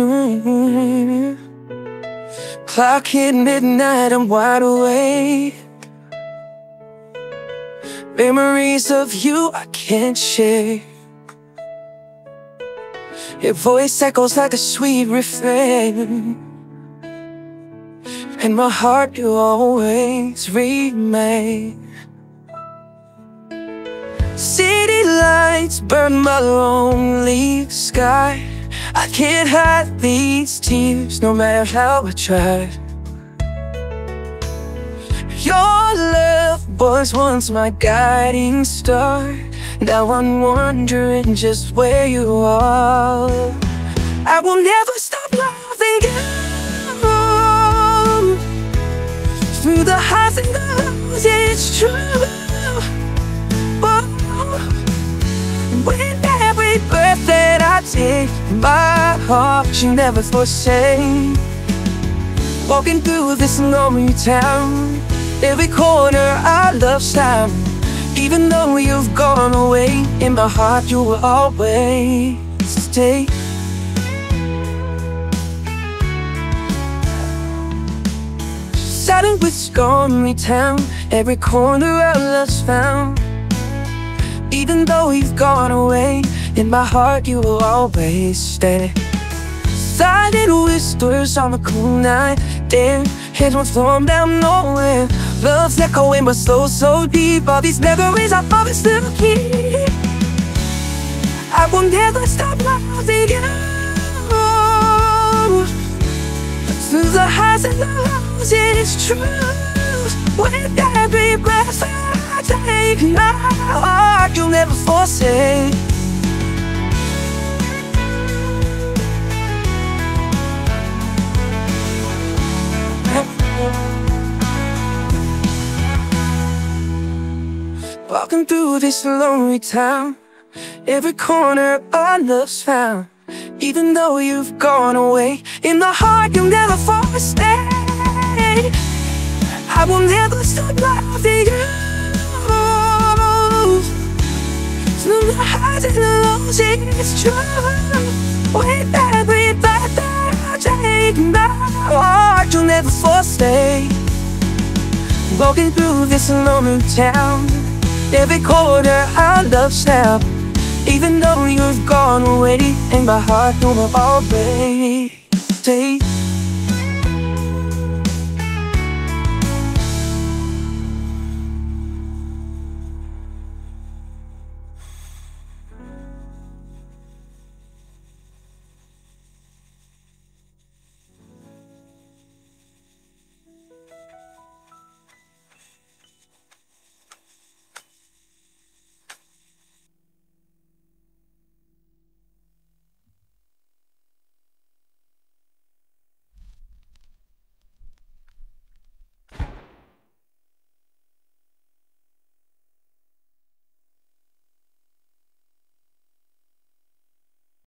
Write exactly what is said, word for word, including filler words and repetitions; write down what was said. Mm-hmm. Clock hit midnight, I'm wide awake. Memories of you I can't shake. Your voice echoes like a sweet refrain, and my heart you always remain. City lights burn my lonely sky. I can't hide these tears, no matter how I try. Your love was once my guiding star. Now I'm wondering just where you are. I will never stop loving you. Through the highs and the lows, it's true. Whoa. With every breath that I take, my heart you never forsake. Walking through this lonely town, every corner I love sound. Even though you've gone away, in my heart you will always stay. Silent with stormy town, every corner I love's found. Even though you've gone away, in my heart you will always stay. Silent whispers on a cool night, there heads won't storm down nowhere. Love's echoing but so, so deep. All these memories I promise to keep. I will never stop loving you. Through the highs and the lows, it's true. With every breath I take, my heart you'll never forsake. Walking through this lonely town, every corner I love's found. Even though you've gone away, in the heart you'll never forsake. I will never stop loving you. Through the highs and the lows, it's true. With every breath that I take, my heart you'll never forsake. Walking through this lonely town, every corner I love sound. Even though you've gone away, in my heart you will always stay.